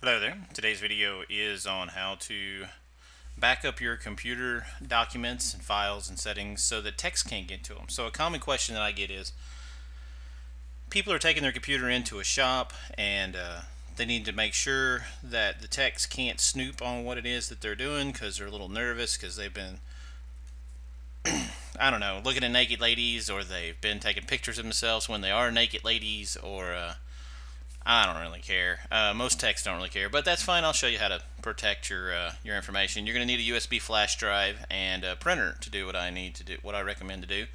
Hello there. Today's video is on how to back up your computer documents and files and settings so that text can't get to them. So a common question that I get is people are taking their computer into a shop and they need to make sure that the text can't snoop on what it is that they're doing because they're a little nervous because they've been I don't know, looking at naked ladies, or they've been taking pictures of themselves when they are naked ladies, or I don't really care. Most texts don't really care, but that's fine. I'll show you how to protect your information. You're going to need a USB flash drive and a printer to do what I need to do, what I recommend to do.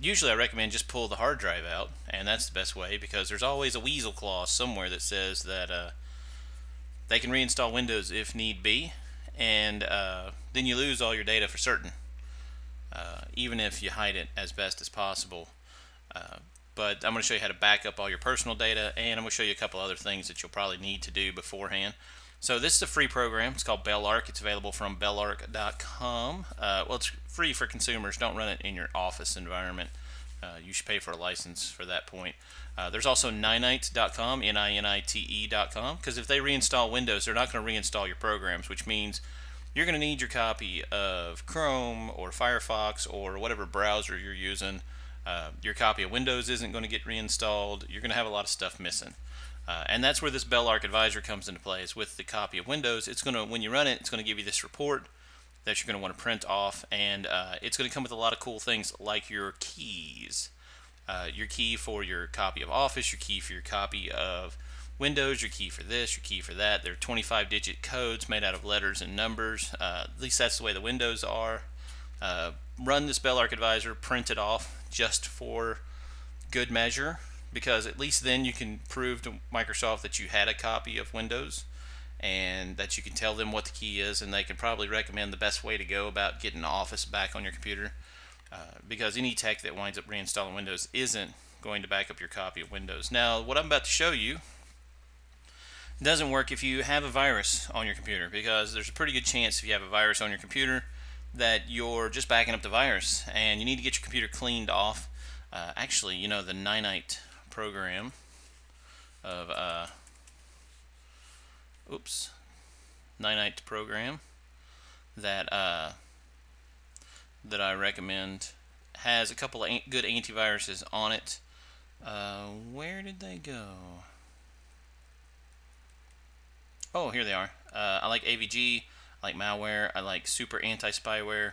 Usually, I recommend just pull the hard drive out, and that's the best way because there's always a weasel clause somewhere that says that they can reinstall Windows if need be, and then you lose all your data for certain, even if you hide it as best as possible. But I'm going to show you how to back up all your personal data, and I'm going to show you a couple other things that you'll probably need to do beforehand. So this is a free program. It's called Belarc. It's available from belarc.com. Well, it's free for consumers. Don't run it in your office environment. You should pay for a license for that point. There's also ninite.com, ninite.com, because if they reinstall Windows, they're not going to reinstall your programs, which means you're going to need your copy of Chrome or Firefox or whatever browser you're using. Your copy of Windows isn't going to get reinstalled. You're going to have a lot of stuff missing. And that's where this Belarc Advisor comes into play. Is with the copy of Windows, it's going to, when you run it, it's going to give you this report that you're going to want to print off, and it's going to come with a lot of cool things like your keys. Your key for your copy of Office, your key for your copy of Windows, your key for this, your key for that. They're 25-digit codes made out of letters and numbers. At least that's the way the Windows are. Run this Belarc Advisor, print it off just for good measure, because at least then you can prove to Microsoft that you had a copy of Windows and that you can tell them what the key is, and they can probably recommend the best way to go about getting Office back on your computer, because any tech that winds up reinstalling Windows isn't going to back up your copy of Windows. Now, what I'm about to show you doesn't work if you have a virus on your computer, because there's a pretty good chance if you have a virus on your computer that you're just backing up the virus, and you need to get your computer cleaned off. Actually, you know, the Ninite program of Ninite program that I recommend has a couple of good antiviruses on it. Where did they go? Oh, here they are. I like AVG. I like malware, I like super anti-spyware,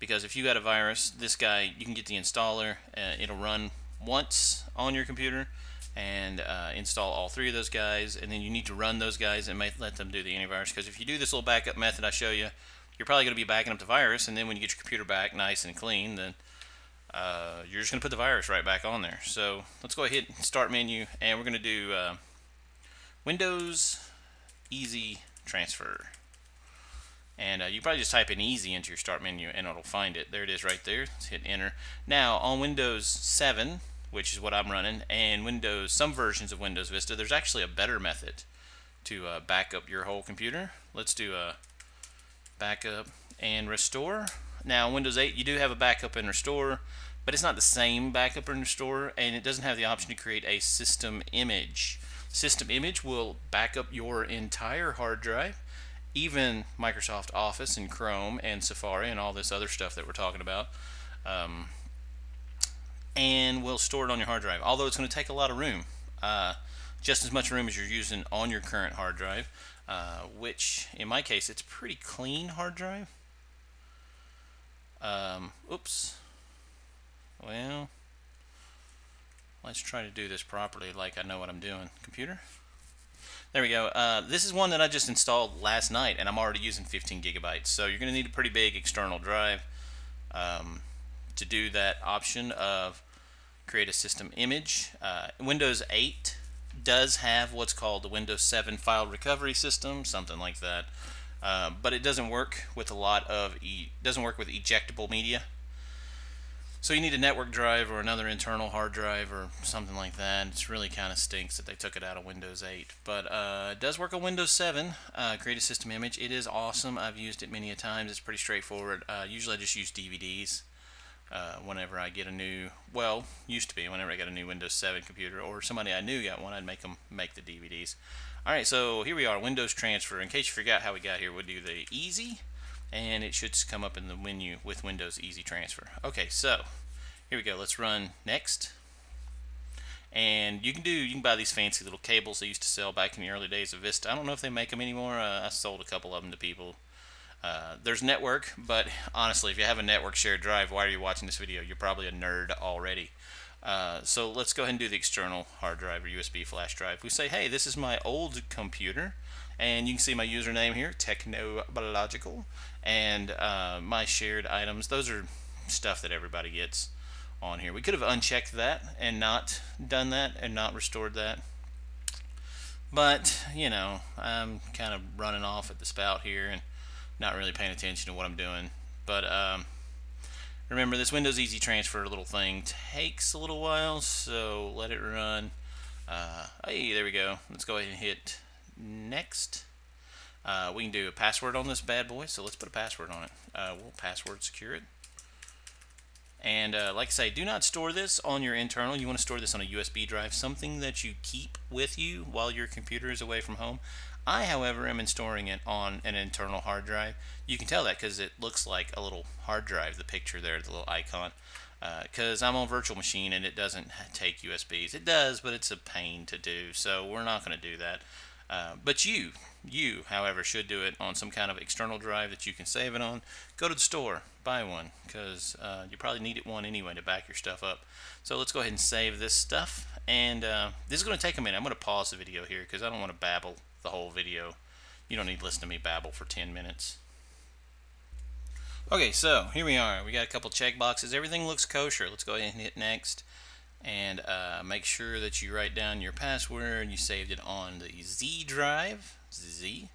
because if you got a virus, this guy, you can get the installer, it'll run once on your computer and install all three of those guys, and then you need to run those guys and let them do the antivirus, because if you do this little backup method I show you, you're probably going to be backing up the virus, and then when you get your computer back nice and clean, then you're just going to put the virus right back on there. So let's go ahead and start menu, and we're going to do Windows Easy Transfer. And you probably just type in easy into your start menu and it'll find it. There it is right there. Let's hit enter. Now on Windows 7, which is what I'm running, and Windows, some versions of Windows Vista, there's actually a better method to back up your whole computer. Let's do a backup and restore. Now Windows 8, you do have a backup and restore, but it's not the same backup and restore, and it doesn't have the option to create a system image. System image will back up your entire hard drive, even Microsoft Office and Chrome and Safari and all this other stuff that we're talking about, and we'll store it on your hard drive, although it's going to take a lot of room, just as much room as you're using on your current hard drive, which in my case it's a pretty clean hard drive. Well, let's try to do this properly like I know what I'm doing. Computer. There we go. This is one that I just installed last night, and I'm already using 15 gigabytes. So you're going to need a pretty big external drive to do that option of create a system image. Windows 8 does have what's called the Windows 7 file recovery system, something like that, but it doesn't work with a lot of doesn't work with ejectable media. So you need a network drive or another internal hard drive or something like that. It's really kind of stinks that they took it out of Windows 8. But it does work on Windows 7. Create a system image. It is awesome. I've used it many a times. It's pretty straightforward. Usually I just use DVDs whenever I get a new, well, used to be whenever I got a new Windows 7 computer or somebody I knew got one, I'd make them make the DVDs. Alright, so here we are, Windows Transfer. In case you forgot how we got here, we'll do the Easy, and it should come up in the menu with Windows Easy Transfer. Okay, so here we go. Let's run Next. And you can buy these fancy little cables they used to sell back in the early days of Vista. I don't know if they make them anymore. I sold a couple of them to people. There's network, but honestly, if you have a network shared drive, why are you watching this video? You're probably a nerd already. So let's go ahead and do the external hard drive or USB flash drive. We say, hey, this is my old computer, and you can see my username here, TechnoBiological, and my shared items. Those are stuff that everybody gets on here. We could have unchecked that and not done that and not restored that, but you know, I'm kind of running off at the spout here and not really paying attention to what I'm doing. But remember, this Windows Easy Transfer little thing takes a little while, so let it run. Hey, there we go. Let's go ahead and hit Next. We can do a password on this bad boy, so let's put a password on it. We'll password secure it. And like I say, do not store this on your internal. You want to store this on a USB drive, something that you keep with you while your computer is away from home. I, however, am storing it on an internal hard drive. You can tell that because it looks like a little hard drive, the picture there, the little icon, because I'm on virtual machine and it doesn't take USBs. It does, but it's a pain to do, so we're not going to do that. But you, however, should do it on some kind of external drive that you can save it on. Go to the store, buy one, because you probably need one anyway to back your stuff up. So let's go ahead and save this stuff. And this is going to take a minute. I'm going to pause the video here because I don't want to babble the whole video. You don't need to listen to me babble for 10 minutes. Okay, so here we are. We got a couple check boxes. Everything looks kosher. Let's go ahead and hit Next. And make sure that you write down your password. You saved it on the Z drive, Z,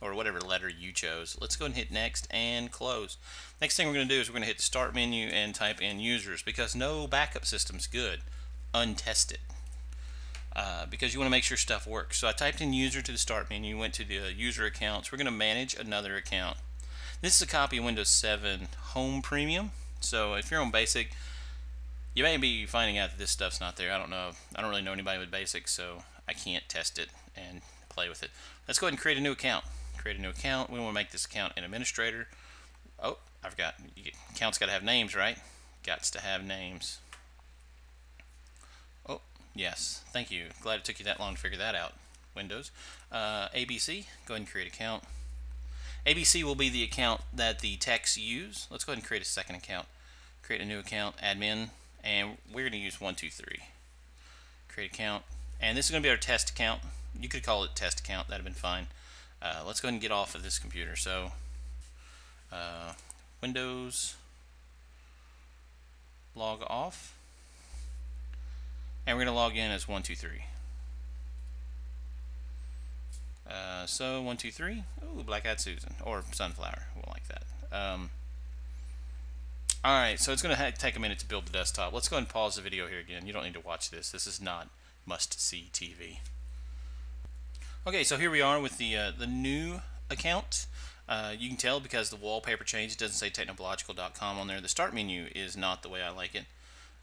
or whatever letter you chose. Let's go ahead and hit Next and close. Next thing we're going to do is we're going to hit the Start menu and type in users, because no backup system's good untested, because you want to make sure stuff works. So I typed in user to the Start menu, went to the user accounts. We're going to manage another account. This is a copy of Windows 7 Home Premium. So if you're on Basic, you may be finding out that this stuff's not there. I don't know. I don't really know anybody with Basic, so I can't test it and play with it. Let's go ahead and create a new account. Create a new account. We want to make this account an administrator. Oh, I forgot. Accounts got to have names, right? Gots to have names. Oh, yes. Thank you. Glad it took you that long to figure that out, Windows. ABC. Go ahead and create account. ABC will be the account that the techs use. Let's go ahead and create a second account. Create a new account. Admin. And we're going to use 123. Create account. And this is going to be our test account. You could call it test account. That would have been fine. Let's go ahead and get off of this computer. So, Windows, log off. And we're going to log in as 123. So, 123. Ooh, Black-Eyed Susan. Or Sunflower. We'll like that. Alright, so it's going to take a minute to build the desktop. Let's go ahead and pause the video here again. You don't need to watch this. This is not must-see TV. Okay, so here we are with the new account. You can tell because the wallpaper changed. It doesn't say technobiological.com on there. The Start menu is not the way I like it,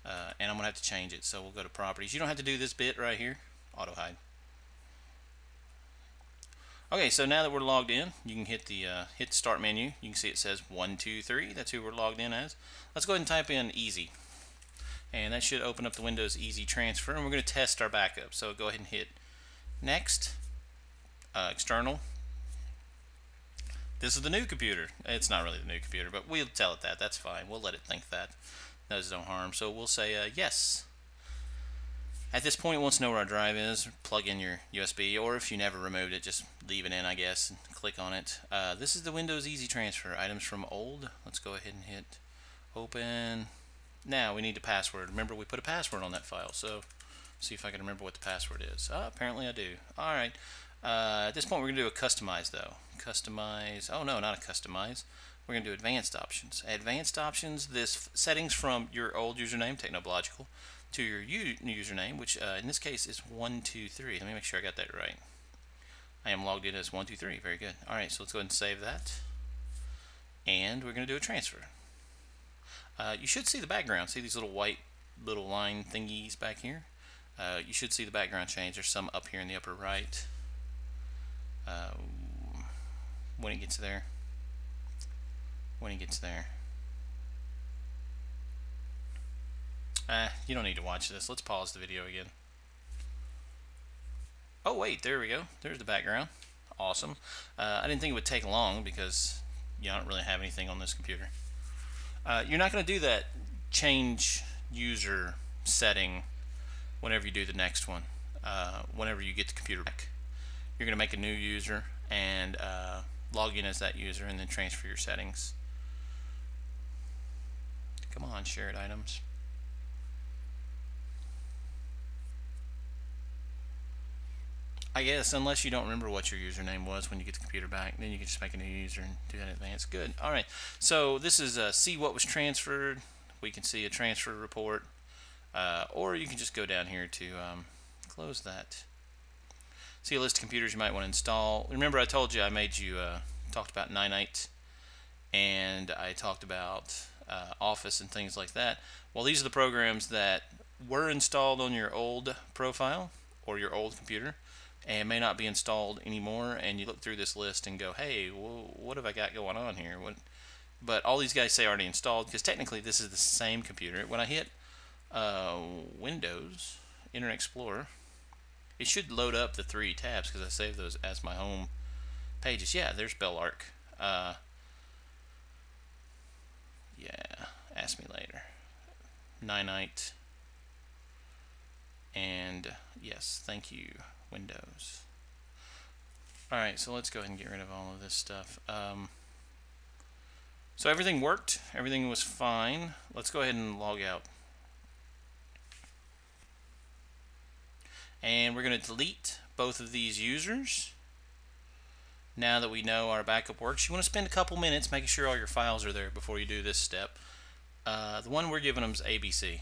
and I'm going to have to change it. So we'll go to Properties. You don't have to do this bit right here. Auto-hide. Okay, so now that we're logged in, you can hit the Start menu. You can see it says 123. That's who we're logged in as. Let's go ahead and type in Easy, and that should open up the Windows Easy Transfer. And we're going to test our backup. So go ahead and hit Next, External. This is the new computer. It's not really the new computer, but we'll tell it that. That's fine. We'll let it think that. Does no harm. So we'll say yes. At this point, once you know where our drive is, plug in your USB, or if you never removed it, just leave it in, I guess, and click on it. This is the Windows Easy Transfer, items from old. Let's go ahead and hit open. Now we need a password. Remember, we put a password on that file, so see if I can remember what the password is. Apparently I do. All right. At this point, we're going to do a customize, though. Customize. Oh, no, not a customize. We're going to do advanced options. Advanced options, this settings from your old username, Technobiological, to your username, which in this case is 123. Let me make sure I got that right. I am logged in as 123. Very good. All right, so let's go ahead and save that. And we're going to do a transfer. You should see the background. See these little white little line thingies back here? You should see the background change. There's some up here in the upper right. when it gets there. You don't need to watch this. Let's pause the video again. Oh wait, there we go. There's the background. Awesome. I didn't think it would take long because I don't really have anything on this computer. You're not going to do that change user setting whenever you do the next one. Whenever you get the computer back, you're going to make a new user and log in as that user and then transfer your settings. Come on, shared items. I guess, unless you don't remember what your username was when you get the computer back, then you can just make a new user and do anything. It's good. Alright, so this is see what was transferred. We can see a transfer report. Or you can just go down here to close that. See a list of computers you might want to install. Remember I told you I made you, talked about Ninite, and I talked about Office and things like that. Well, these are the programs that were installed on your old profile or your old computer and may not be installed anymore, and you look through this list and go, hey, what have I got going on here? But all these guys say already installed, because technically this is the same computer. When I hit Windows, Internet Explorer, it should load up the three tabs because I saved those as my home pages. Yeah, there's Belarc. Yeah, ask me later. Ninite. And yes, thank you, Windows. Alright, so let's go ahead and get rid of all of this stuff. So everything worked, everything was fine. Let's go ahead and log out. And we're going to delete both of these users now that we know our backup works. You want to spend a couple minutes making sure all your files are there before you do this step. The one we're giving them is ABC.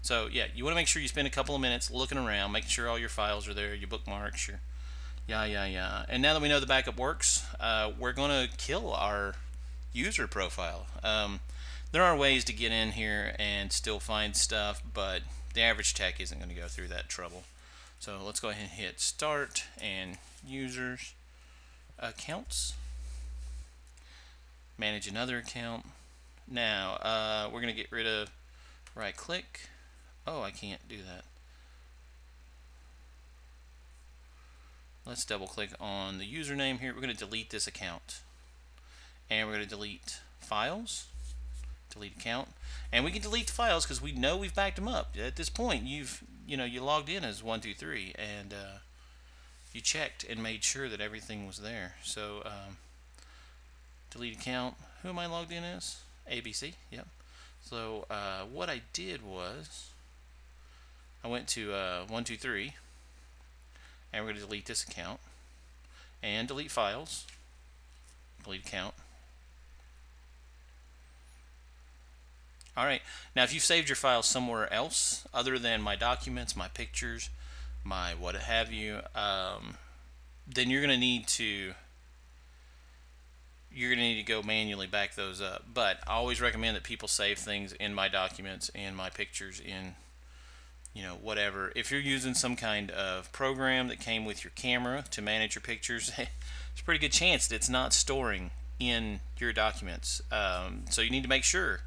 So yeah, you want to make sure you spend a couple of minutes looking around, making sure all your files are there, your bookmarks, your yeah. And now that we know the backup works, we're going to kill our user profile. There are ways to get in here and still find stuff, but the average tech isn't going to go through that trouble. So let's go ahead and hit Start and Users, Accounts, Manage Another Account. Now we're going to get rid of right click. Oh, I can't do that. Let's double click on the username here. We're going to delete this account. And we're going to delete Files, Delete Account. And we can delete the files because we know we've backed them up. At this point, you logged in as 123 and you checked and made sure that everything was there. So delete account. Who am I logged in as? ABC. Yep. So what I did was I went to 123, and we're going to delete this account and delete files. Delete account. Alright, now if you've saved your files somewhere else other than my documents, my pictures, my what have you, then you're going to need to go manually back those up. But I always recommend that people save things in my documents, in my pictures, in whatever. If you're using some kind of program that came with your camera to manage your pictures, there's a pretty good chance that it's not storing in your documents. So you need to make sure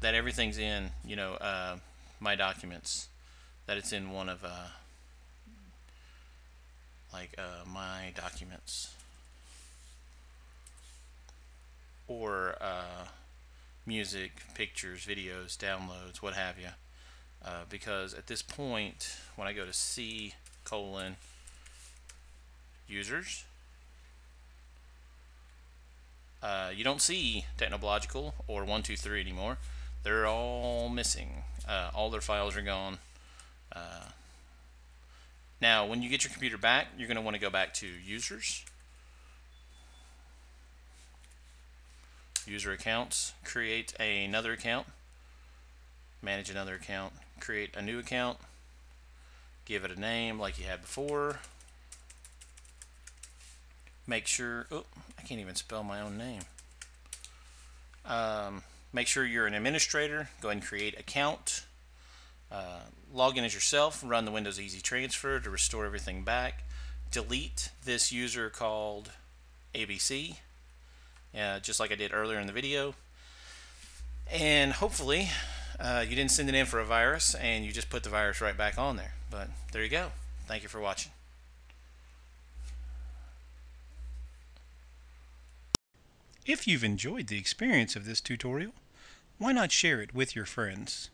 that everything's in, my documents, that it's in one of, my documents, or music, pictures, videos, downloads, what have you, because at this point, when I go to C:\users, you don't see Technobiological or 123 anymore. They're all missing. All their files are gone. Now, when you get your computer back, you're going to want to go back to Users, User Accounts, Create Another Account, Manage Another Account, Create a New Account, give it a name like you had before. Make sure, oh, I can't even spell my own name. Make sure you're an administrator. Go ahead and create account. Log in as yourself. Run the Windows Easy Transfer to restore everything back. delete this user called ABC, just like I did earlier in the video. And hopefully you didn't send it in for a virus and you just put the virus right back on there. But there you go. Thank you for watching. If you've enjoyed the experience of this tutorial, why not share it with your friends?